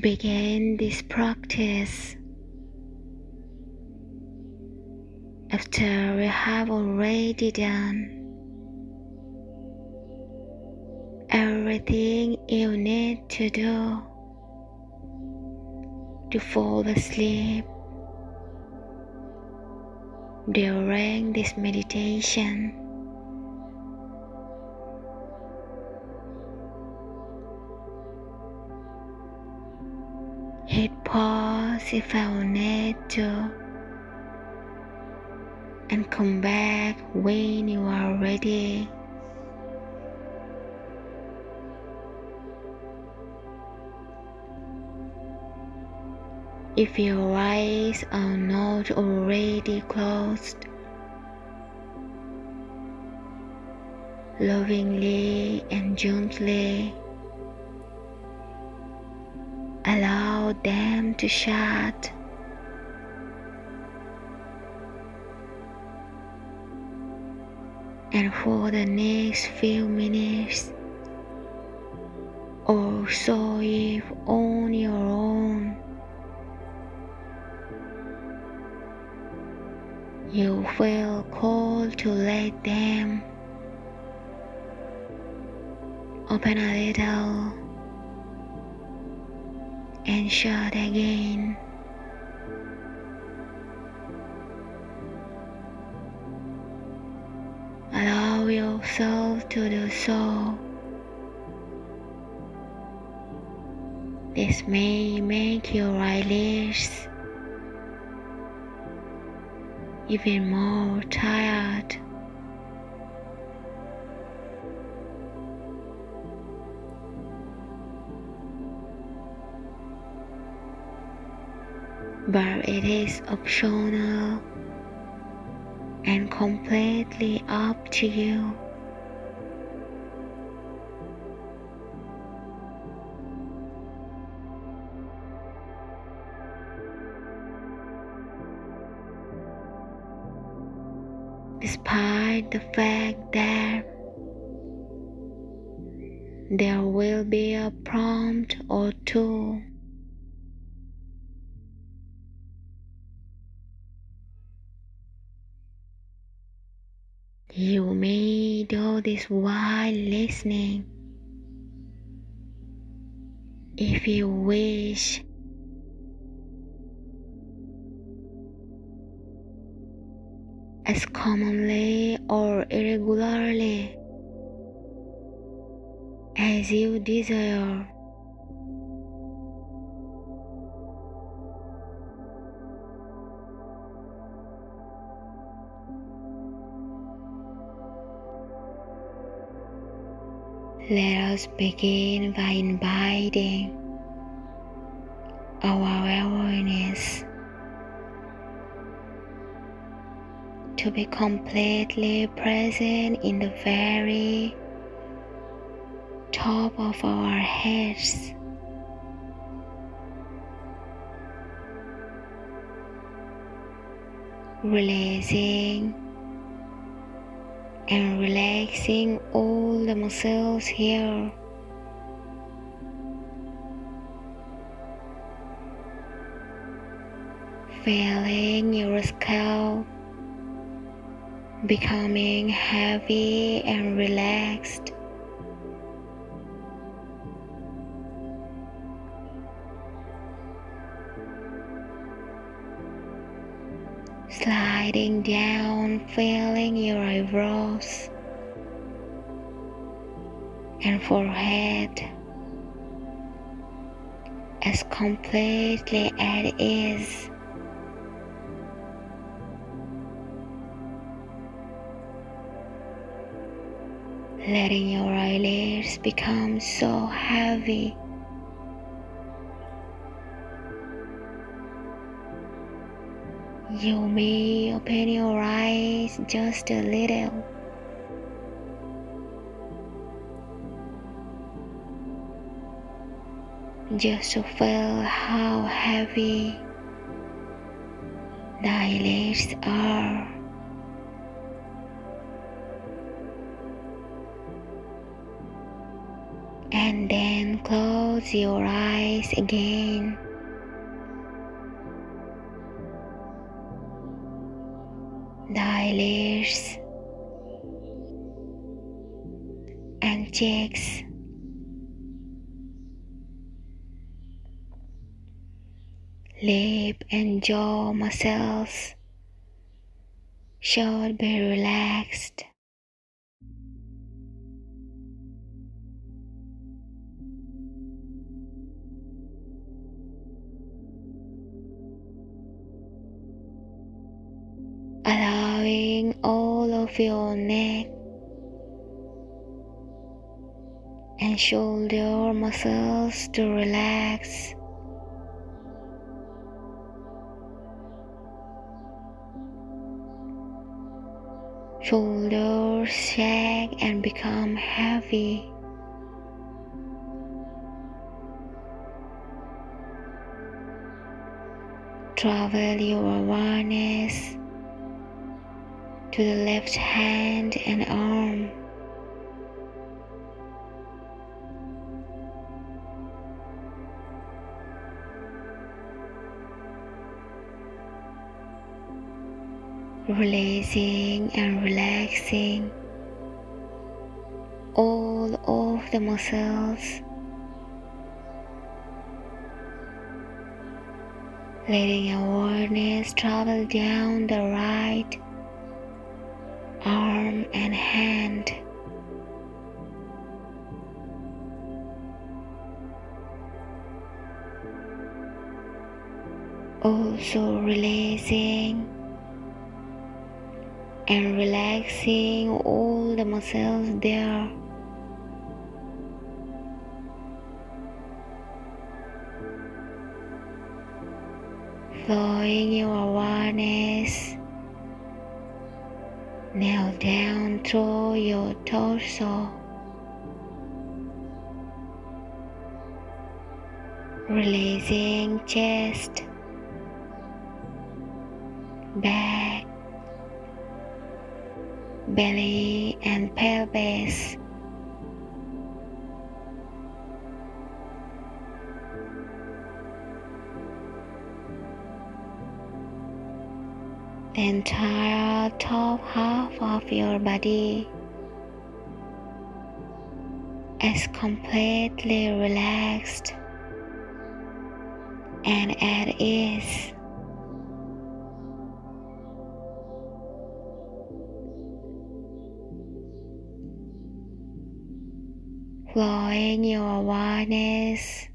Begin this practice after you have already done everything you need to do to fall asleep during this meditation. Hit pause if I need to, and come back when you are ready. If your eyes are not already closed, lovingly and gently allow them to shut. And for the next few minutes or so, if on your own, you feel called to let them open a little and shut again. Allow yourself to do so. This may make your eyelids even more tired. But it is optional and completely up to you. Despite the fact that there will be a prompt or two, you may do this while listening, if you wish. As commonly or irregularly as you desire. Let us begin by inviting our awareness to be completely present in the very top of our heads. Releasing and relaxing all the muscles here. Feeling your scalp becoming heavy and relaxed. Sliding down, feeling your eyebrows and forehead as completely at ease. Letting your eyelids become so heavy. You may open your eyes just a little. Just to feel how heavy the eyelids are. and then close your eyes again. The layers and cheeks, lip and jaw muscles should be relaxed. Allowing all of your neck and shoulder muscles to relax. Shoulders sag and become heavy. Travel your awareness to the left hand and arm. Releasing and relaxing all of the muscles, letting awareness travel down the right arm and hand. Also releasing and relaxing all the muscles there. Flowing your awareness now down through your torso, releasing chest, back, belly and pelvis. The entire top half of your body is completely relaxed and at ease. Flowing your awareness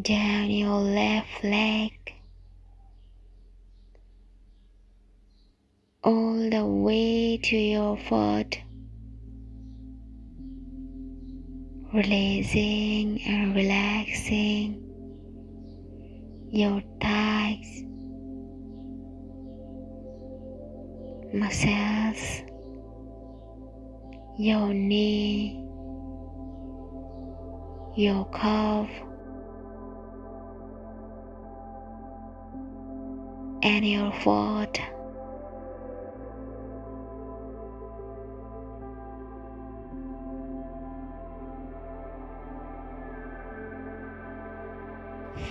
down your left leg, all the way to your foot, releasing and relaxing your thighs, muscles, your knee, your calf, and your foot.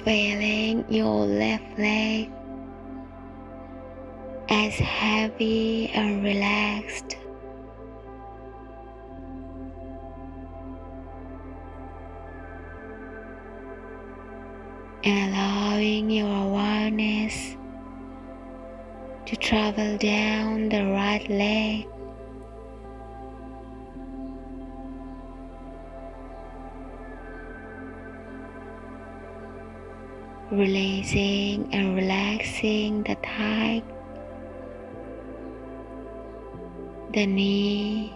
Feeling your left leg as heavy and relaxed. And allowing your awareness to travel down the right leg, releasing and relaxing the thigh, the knee,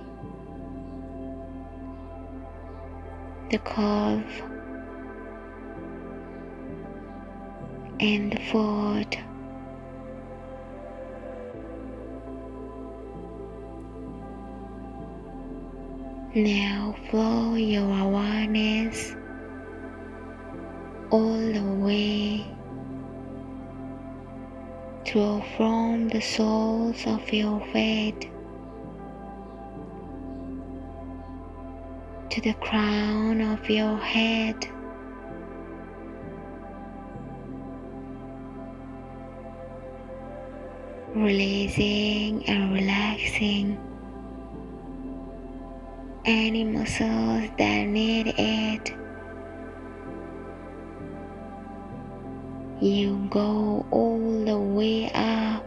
the calf, and the foot. Now flow your awareness all the way through from the soles of your feet to the crown of your head. Releasing and relaxing any muscles that need it. You go all the way up.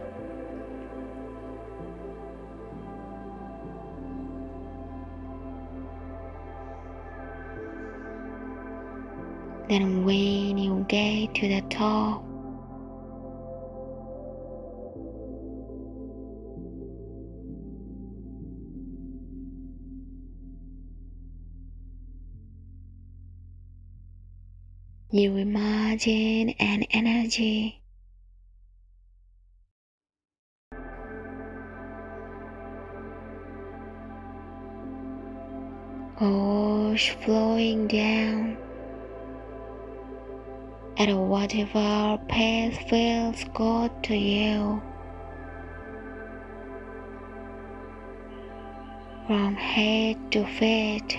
Then when you get to the top, you imagine an energy flowing down at whatever path feels good to you, from head to feet.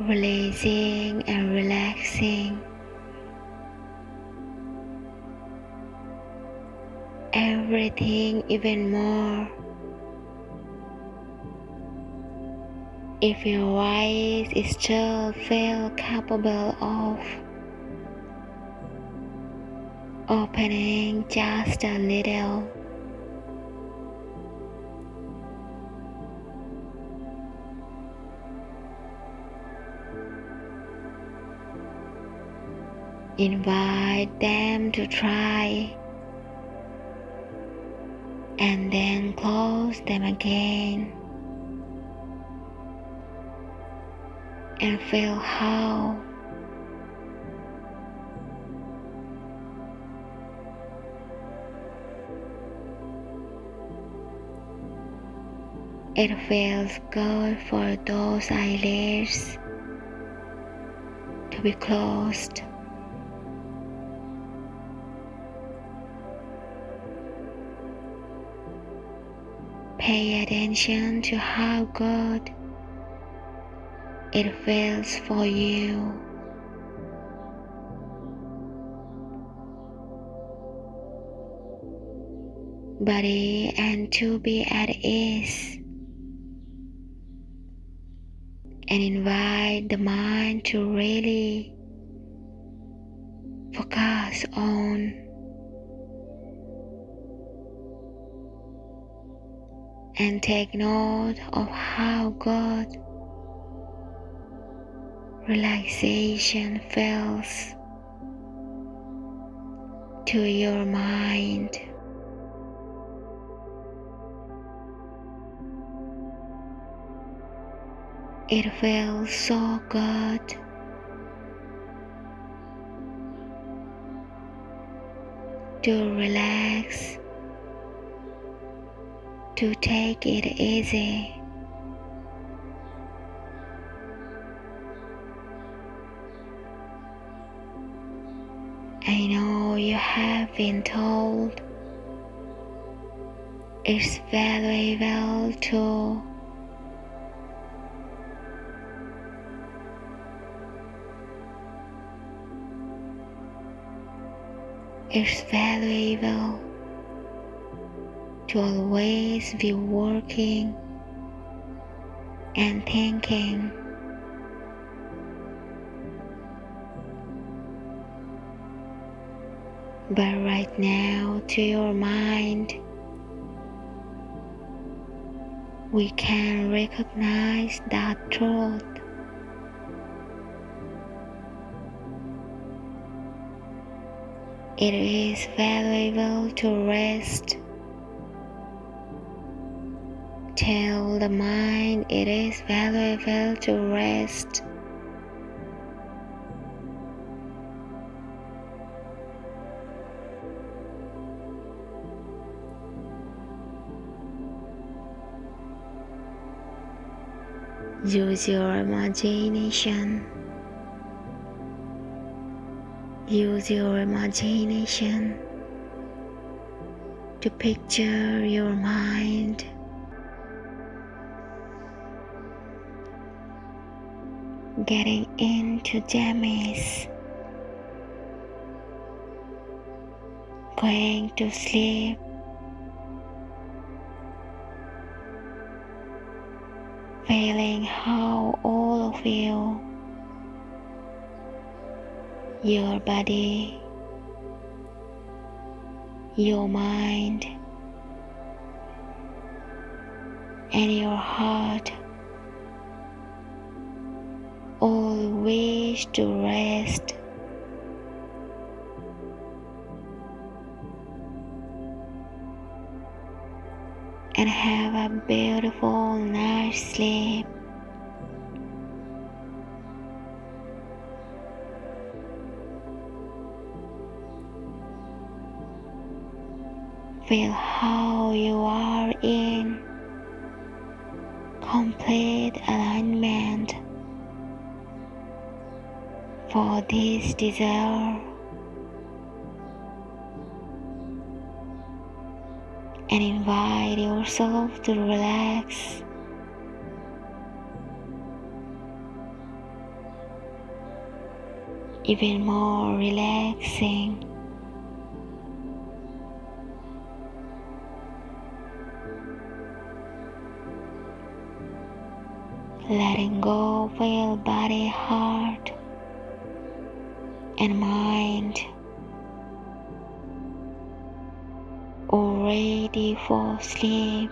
Releasing and relaxing everything even more. If your voice is still feel capable of opening just a little. Invite them to try and then close them again and feel how it feels good for those eyelids to be closed. Pay attention to how good it feels for you. Body and to be at ease. And invite the mind to really focus on and take note of how good relaxation feels to your mind. It feels so good. To relax. To take it easy. I know you have been told it's valuable to always be working and thinking. But right now, to your mind, we can recognize that truth. It is valuable to rest. Tell the mind it is valuable to rest. Use your imagination. Use your imagination to picture your mind. Getting into the maze, going to sleep, feeling how all of you, your body, your mind, and your heart all wish to rest. And have a beautiful night's sleep. Feel how you are in complete alignment for this desire, and invite yourself to relax, even more relaxing, letting go of your body, heart, and mind, already for sleep.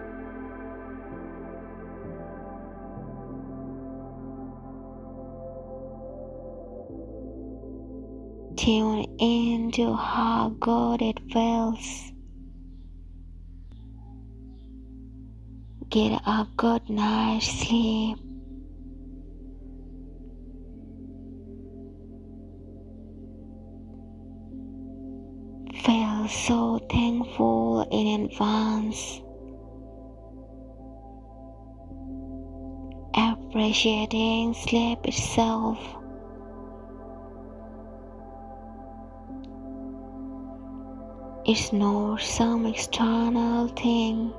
Tune into how good it feels. Get a good night's sleep. Feel so thankful in advance. Appreciating sleep itself. It's not some external thing.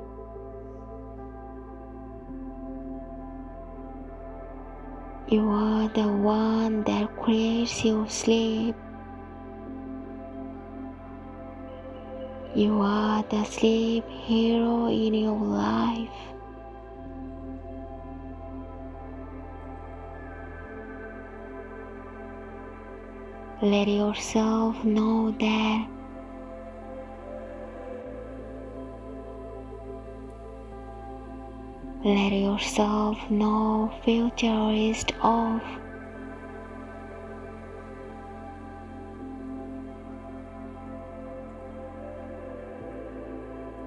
You are the one that creates your sleep. You are the sleep hero in your life. Let yourself know that let yourself know future is off.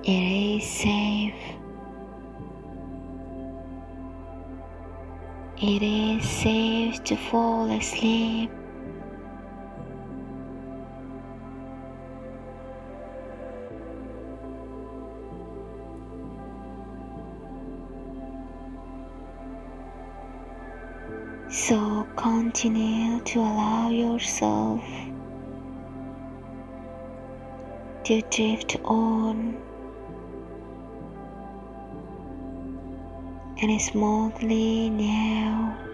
It is safe. It is safe to fall asleep. So continue to allow yourself to drift on and smoothly now.